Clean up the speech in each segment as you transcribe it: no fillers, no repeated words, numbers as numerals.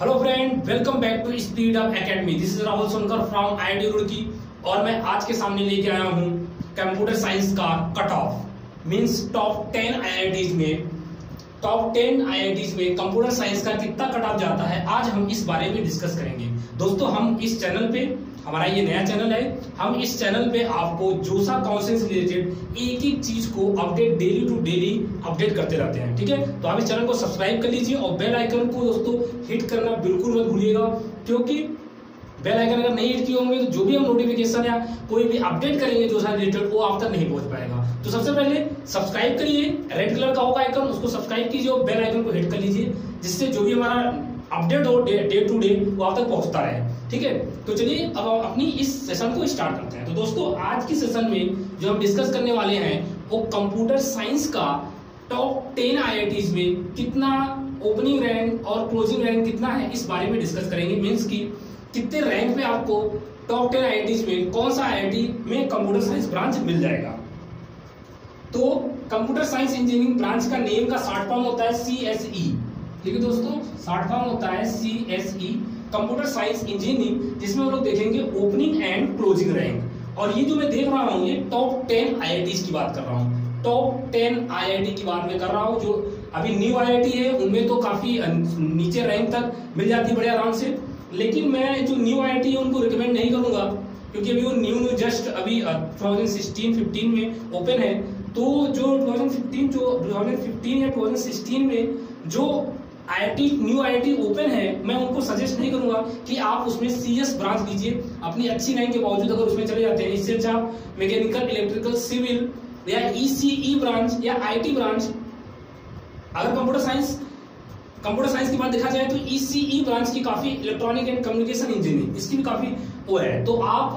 Hello friend, welcome back to speed up academy. This is Rahul Sonkar from IIT Roorkee और मैं आज के सामने लेके आया हूँ कंप्यूटर साइंस का cut off means top 10 IITs में कंप्यूटर साइंस का कितना कट ऑफ जाता है। आज हम इस बारे में डिस्कस करेंगे। दोस्तों, हम इस चैनल पे, हमारा ये नया चैनल है, हम इस चैनल पे आपको जोसा काउंसिल से रिलेटेड एक एक चीज को update, daily to daily update करते रहते हैं। ठीक है, तो आप इस चैनल को सब्सक्राइब कर लीजिए और बेल आइकन को दोस्तों हिट करना बिल्कुल मत भूलिएगा, क्योंकि बेल आइकन अगर नहीं हिट किए होंगे तो जो भी हम नोटिफिकेशन या कोई भी अपडेट करेंगे जोसा रिलेटेड वो आप तक नहीं पहुंच पाएगा। तो सबसे पहले सब्सक्राइब करिए, रेड कलर का होगा आइकन, उसको सब्सक्राइब कीजिए और बेल आइकन को हिट कर लीजिए, जिससे जो भी हमारा अपडेट हो डे टू डे वो आप तक पहुंचता रहे। ठीक है, तो चलिए अब हम अपनी इस सेशन को स्टार्ट करते हैं। तो दोस्तों, आज की सेशन में जो हम डिस्कस करने वाले हैं वो कंप्यूटर साइंस का टॉप 10 आईआईटीज में कितना ओपनिंग रैंक और क्लोजिंग रैंक कितना है, इस बारे में डिस्कस करेंगे। मीन्स कि कितने रैंक पे आपको टॉप 10 आईआईटीज में कौन सा आईआईटी में कंप्यूटर साइंस ब्रांच मिल जाएगा। तो कंप्यूटर साइंस इंजीनियरिंग ब्रांच का नेम का शॉर्ट फॉर्म होता है CSE। ठीक है दोस्तों, शॉर्ट फॉर्म होता है CSE कंप्यूटर साइंस इंजीनियरिंग, जिसमें हम लोग देखेंगे ओपनिंग एंड क्लोजिंग रैंक। और ये जो मैं देख रहा हूँ, ये टॉप 10 आईआईटीज की बात कर रहा हूँ, टॉप 10 आईआईटी की बात मैं कर रहा हूँ। जो अभी न्यू आईआईटी है उनमें तो काफी नीचे रैंक तक मिल जाती है बड़े आराम से, लेकिन मैं जो न्यू आईआईटी है उनको रिकमेंड नहीं करूंगा, क्योंकि अभी वो न्यू जस्ट अभी 2016-15 में ओपन है। तो जो 2015 या 2016 में जो न्यू आईआईटी ओपन है, मैं उनको सजेस्ट नहीं करूंगा कि आप उसमें CS ब्रांच लीजिए। अपनी अच्छी रैंक के बावजूद अगर उसमें चले जाते हैं, इससे अच्छा मैकेनिकल, इलेक्ट्रिकल, सिविल या ECE ब्रांच या IT ब्रांच। अगर कंप्यूटर साइंस की बात देखा जाए तो ECE ब्रांच की काफी, इलेक्ट्रॉनिक एंड कम्युनिकेशन इंजीनियरिंग, इसकी भी काफी वो है। तो आप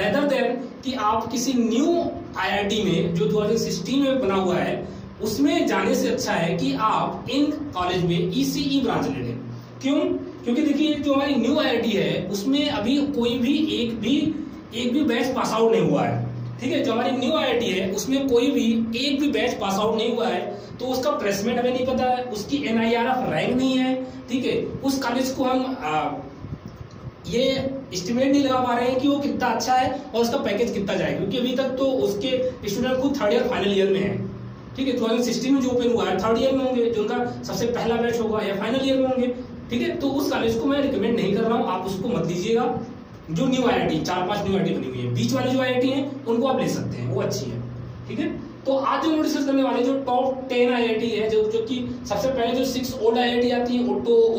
रेदर देन कि आप किसी न्यू आईआईटी में जो 2016 में बना हुआ है उसमें जाने से अच्छा है कि आप इन कॉलेज में ECE ब्रांच ले लें। क्यों? क्योंकि देखिए, जो हमारी न्यू आईआईटी है उसमें अभी कोई भी एक भी बैच पास आउट नहीं हुआ है। ठीक है, जो हमारी न्यू आईआईटी है उसमें कोई भी एक भी बैच पास आउट नहीं हुआ है, तो उसका प्लेसमेंट हमें नहीं पता है, उसकी NIRF रैंक नहीं है। ठीक है, उस कॉलेज को हम ये एस्टिमेट नहीं लगा पा रहे हैं कि वो कितना अच्छा है और उसका पैकेज कितना जाएगा, क्योंकि अभी तक तो उसके स्टूडेंट को 3rd ईयर फाइनल ईयर में है। ठीक है, 2016 में जो ओपन हुआ है 3rd ईयर में होंगे, जो उनका सबसे पहला बैच होगा, या फाइनल ईयर में होंगे। ठीक है, तो उस कॉलेज को मैं रिकमेंड नहीं कर रहा हूँ, आप उसको मत लीजिएगा। जो न्यू आईआईटी, 4-5 न्यू आईआईटी बनी हुई है, बीच वाले जो आईआईटी हैं उनको आप ले सकते हैं, वो अच्छी है। ठीक है, तो आज जो हम डिस्कस करने वाले जो टॉप 10 आईआईटी है, जो कि सबसे पहले जो 6 ओल्ड आईआईटी आती है, वो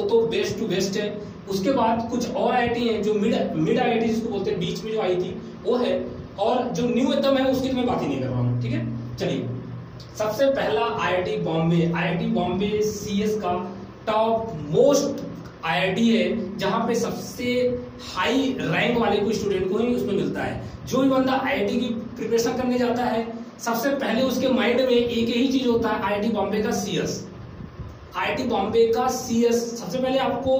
तो बेस्ट टू बेस्ट है। उसके बाद कुछ और आईआईटी हैं जो मिड आईआईटी, जिसको बोलते हैं, बीच में जो आई थी वो है, और जो न्यू एकदम है उसकी तो मैं बात ही नहीं कर रहा हूँ। ठीक है, चलिए, सबसे पहला IIT बॉम्बे CS का टॉप मोस्ट आईआईटी है, जहां पे सबसे हाई रैंक वाले को स्टूडेंट को ही उसमें मिलता है। जो भी बंदा आईआईटी की प्रिपरेशन करने जाता है, सबसे पहले उसके माइंड में एक ही चीज होता है, IIT बॉम्बे का CS। सबसे पहले आपको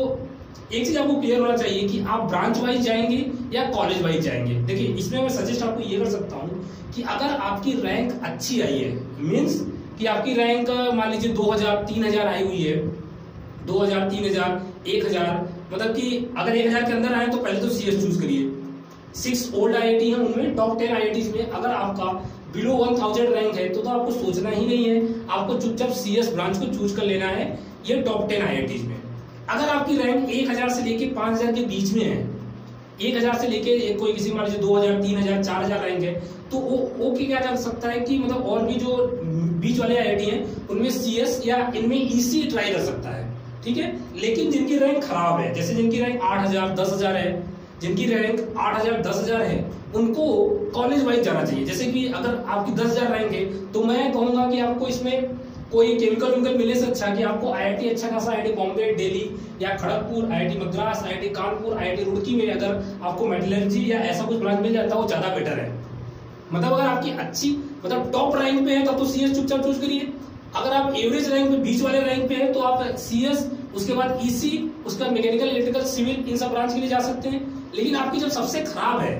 एक चीज आपको क्लियर होना चाहिए कि आप ब्रांच वाइज जाएंगे या कॉलेज वाइज जाएंगे। देखिए, इसमें मैं सजेस्ट आपको ये कर सकता हूँ कि अगर आपकी रैंक अच्छी आई है, मीन्स कि आपकी रैंक मान लीजिए 2000-3000 आई हुई है, 2000, 3000, 1000, मतलब कि अगर 1000 के अंदर आए तो पहले तो CS चूज करिए। 6 ओल्ड आईआईटी है उनमें टॉप 10 आईआईटीज में अगर आपका बिलो 1000 रैंक है तो आपको सोचना ही नहीं है, आपको चुपचाप CS ब्रांच को चूज कर लेना है। ये टॉप 10 आईआईटीज में अगर आपकी रैंक 1000 से लेके 5000 के बीच में है, 1000 से लेके कोई किसी मान लीजिए 2000, 3000, 4000 रैंक है, तो वो क्या कर सकता है कि मतलब और भी जो बीच वाले आईआईटी हैं उनमें CS या इनमें ECE ट्राई कर सकता है। ठीक है, लेकिन जिनकी रैंक खराब है, जैसे जिनकी रैंक 8000, 10000 है, उनको कॉलेज वाइज जाना चाहिए। जैसे कि अगर आपकी 10000 रैंक है तो मैं कहूंगा कि आपको इसमें कोई केमिकल मिलने से अच्छा कि आपको आईआईटी अच्छा खासा, IIT बॉम्बे, दिल्ली या Kharagpur, IIT Madras, IIT Kanpur, IIT Roorkee में अगर आपको मेटलर्जी या ऐसा कुछ ब्रांच मिल जाता है वो ज्यादा बेटर है। मतलब अगर आपकी अच्छी, मतलब टॉप रैंक पे है तब तो CS चुपचाप चूज करिए। अगर आप एवरेज रैंक पे, बीच वाले रैंक पे है, तो आप CS, उसके बाद EC, उसके बाद मैकेनिकल, इलेक्ट्रिकल, सिविल, इन सब ब्रांच के लिए जा सकते हैं। लेकिन आपकी जब सबसे खराब है,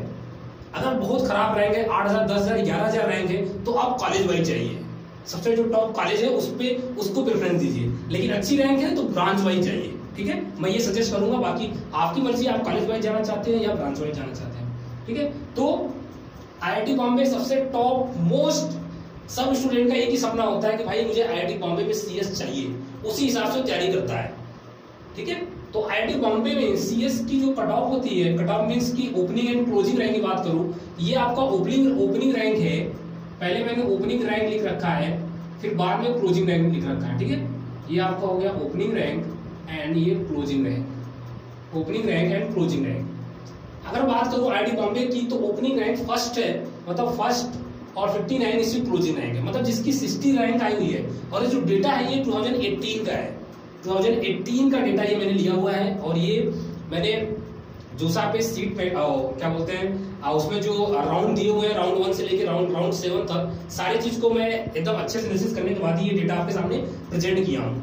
अगर बहुत खराब रैंक है, 8000, 10000, 11000 रैंक है, तो आप कॉलेज वाइज चाहिए। सबसे जो टॉप कॉलेज है उसको प्रेफरेंस दीजिए। लेकिन अच्छी रैंक है तो ब्रांच वाइज चाहिए। ठीक है, मैं ये सजेस्ट करूंगा। बाकी आपकी मर्जी, आप कॉलेज वाइज जाना चाहते हैं या ब्रांच वाइज जाना चाहते हैं, ठीक है। तो IIT बॉम्बे सबसे टॉप मोस्ट, सब स्टूडेंट का एक ही सपना होता है कि भाई मुझे IIT बॉम्बे में CS चाहिए, उसी हिसाब से तैयारी करता है, ठीक है। तो IIT बॉम्बे में CS की जो कट ऑफ होती है, कट ऑफ मीन्स की ओपनिंग एंड क्लोजिंग रैंक की बात करूं, ये आपका ओपनिंग रैंक है। पहले मैंने ओपनिंग रैंक लिख रखा है, फिर बाद में क्लोजिंग रैंक लिख रखा है, ठीक है। ये आपका हो गया ओपनिंग रैंक एंड ये closing rank, opening rank and closing rank. अगर बात करूँ IIT बॉम्बे की तो ओपनिंग रैंक फर्स्ट है, मतलब फर्स्ट, और 59 इसकी क्लोजिंग रैंक है, मतलब जिसकी 60 रैंक आई हुई है। और ये जो डेटा है ये 2018 का है, 2018 का डेटा ये मैंने लिया हुआ है। और ये मैंने जोसा पे सीट पे क्या बोलते हैं, उसमें जो राउंड दिए हुए हैं, राउंड 1 से लेकर राउंड 7 तक, सारी चीज को मैं एकदम अच्छे से एनालिसिस करने के बाद ये डेटा आपके सामने प्रेजेंट किया हूँ।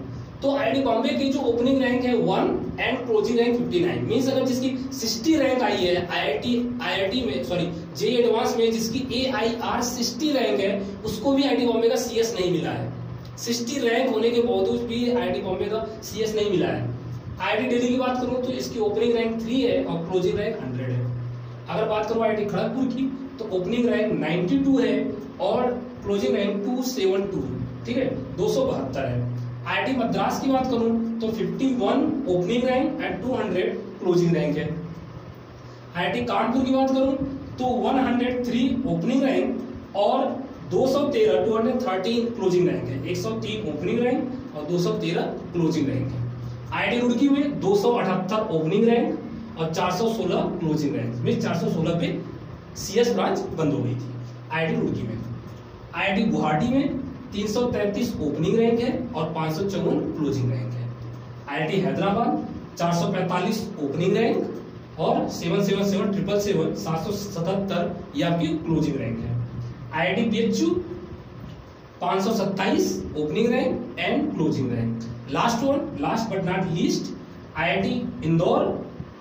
तो IIT बॉम्बे की जो ओपनिंग रैंक है 1 एंड क्लोजिंग रैंक 59, मीन्स अगर जिसकी 60 रैंक आई है IIT में, सॉरी JEE एडवांस में जिसकी AIR 60 रैंक है, उसको भी IIT बॉम्बे का CS नहीं मिला है। 60 रैंक होने के बावजूद भी IIT बॉम्बे का CS नहीं मिला है। IIT दिल्ली की बात करूँ तो इसकी ओपनिंग रैंक 3 है और क्लोजिंग रैंक 100 है। अगर बात करूँ IIT खड़गपुर की तो ओपनिंग रैंक 92 है और क्लोजिंग रैंक 272, ठीक है, 272 है। IIT मद्रास की बात करूं तो 51 opening rank and 200 closing rank है। IIT कानपुर की बात करूं तो 103 ओपनिंग रैंक और 213 क्लोजिंग रैंक है, 103 ओपनिंग रैंक और 213 क्लोजिंग रैंक है। IIT रुड़की में 278 ओपनिंग रैंक और 416 क्लोजिंग रैंक, मीन्स 416 पे CS ब्रांच बंद हो गई थी IIT रुड़की में। IIT गुवाहाटी में 333 ओपनिंग रैंक है और 554 क्लोजिंग रैंक है। IIT हैदराबाद 445 ओपनिंग रैंक और 777 ये आपकी क्लोजिंग रैंक है। IIT BHU 527 opening rank and closing rank. Last but not least, IIT Indore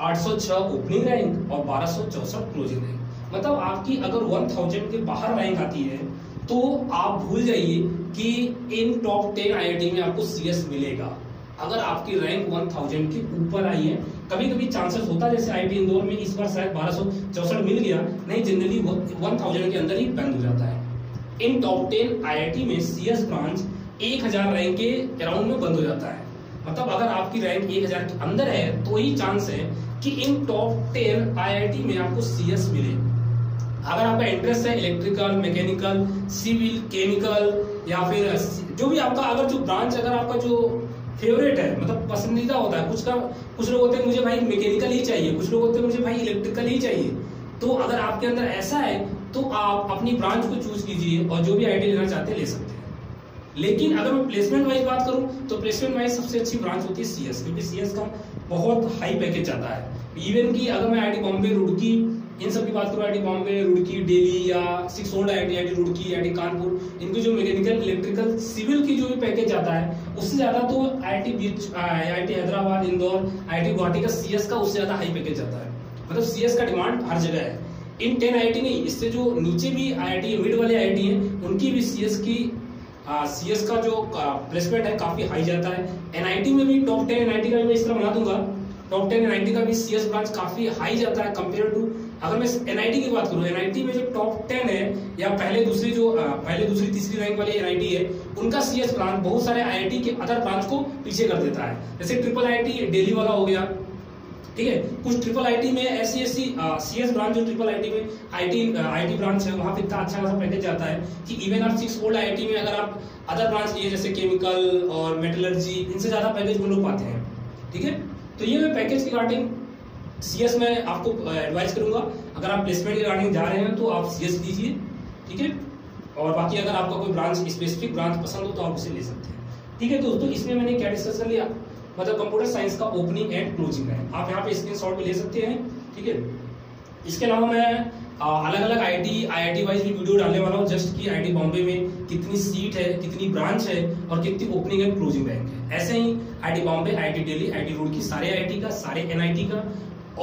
806 opening rank और 1264 क्लोजिंग रैंक। मतलब आपकी अगर 1000 के बाहर रैंक आती है तो आप भूल जाइए कि इन टॉप 10 IIT में आपको CS मिलेगा। अगर आपकी रैंक 1000 के ऊपर आई है, कभी कभी चांसेस होता है, जैसे IIT इंदौर में इस बार शायद 1264 मिल गया, नहीं जनरली 1000 के अंदर ही बंद हो जाता है। इन टॉप 10 IIT में CS ब्रांच 1000 रैंक के अराउंड में बंद हो जाता है। मतलब अगर आपकी रैंक 1000 के अंदर है तो ही चांस है कि इन टॉप 10 IIT में आपको CS मिले। अगर आपका इंटरेस्ट है इलेक्ट्रिकल, मैकेनिकल, सिविल, केमिकल या फिर जो भी आपका, अगर जो ब्रांच अगर आपका जो फेवरेट है, मतलब पसंदीदा होता है, कुछ लोग होते हैं मुझे भाई मैकेनिकल ही चाहिए, कुछ लोग होते हैं मुझे भाई इलेक्ट्रिकल ही चाहिए, तो अगर आपके अंदर ऐसा है तो आप अपनी ब्रांच को चूज कीजिए और जो भी IIT लेना चाहते हैं ले सकते हैं। लेकिन अगर मैं प्लेसमेंट वाइज बात करूं तो प्लेसमेंट वाइज सबसे अच्छी ब्रांच होती है CS, क्योंकि CS का बहुत हाई पैकेज आता है। इवन की अगर मैं IIT बॉम्बे, रुड़की, इन सब की बात करूँ, IIT बॉम्बे, रुड़की, दिल्ली या 6 IIT रुड़की, IIT कानपुर, इनके जो मैकेनिकल, इलेक्ट्रिकल, सिविल की जो भी पैकेज आता है उससे ज़्यादा तो IIT हैदराबाद, इंदौर, IIT गुवाहाटी का CS का उससे ज़्यादा हाई पैकेज आता है। मतलब CS का डिमांड हर जगह है। इन 10 IIT नहीं, इससे जो नीचे भी IIT मिड वाले IIT हैं उनकी भी CS का जो प्लेसमेंट है काफ़ी हाई जाता है। NIT में भी टॉप 10 NIT का भी मैं इस तरह बना दूंगा, टॉप 10 NIT का भी CS ब्रांच काफ़ी हाई जाता है कंपेयर टू, अगर मैं NIT की बात करूँ, NIT में जो टॉप 10 है या पहले दूसरी तीसरी रैंक वाली NIT है, उनका CS ब्रांच बहुत सारे IIT के अदर ब्रांच को पीछे कर देता है। जैसे ट्रिपल IIT दिल्ली वाला हो गया, ठीक है, कुछ ट्रिपल IIT में ऐसी CS ब्रांच जो ट्रिपल IIT में IIT ब्रांच है वहाँ पे इतना अच्छा खासा पैकेज जाता है कि इवन आप 6 IIT में अगर आप अदर ब्रांच लिए जैसे केमिकल और मेटलर्जी, इनसे ज़्यादा पैकेज वो लोग पाते हैं, ठीक है। तो ये मैं पैकेज रिगार्डिंग CS में आपको एडवाइस करूंगा। अगर आप प्लेसमेंट रिगार्डिंग जा रहे हैं तो आप CS लीजिए, ठीक है। और बाकी अगर आपका कोई ब्रांच, स्पेसिफिक ब्रांच पसंद हो तो आप उसे ले सकते हैं, ठीक है। दोस्तों इसमें मैंने क्या डिस्कशन लिया, मतलब कंप्यूटर साइंस का ओपनिंग एंड क्लोजिंग है, आप यहाँ पे स्क्रीनशॉट भी ले सकते हैं, ठीक है। इसके अलावा मैं अलग अलग IIT वाइज भी वीडियो डालने वाला हूँ, जस्ट कि IIT बॉम्बे में कितनी सीट है, कितनी ब्रांच है और कितनी ओपनिंग एंड क्लोजिंग रैंक है। ऐसे ही IIT Bombay, IIT Delhi, IIT Roorkee, सारे IIT का, सारे NIT का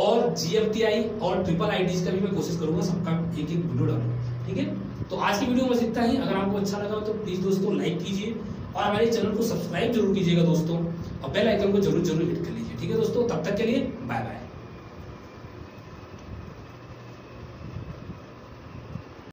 और GFTI और ट्रिपल IITs का भी मैं कोशिश करूँगा, सबका एक एक वीडियो डालूँ, ठीक है। तो आज की वीडियो में बस इतना ही। अगर आपको अच्छा लगा हो तो प्लीज़ दोस्तों लाइक कीजिए और हमारे चैनल को सब्सक्राइब जरूर कीजिएगा दोस्तों और बेल आइकन को जरूर हिट कर लीजिए। ठीक है दोस्तों, तब तक के लिए बाय बाय।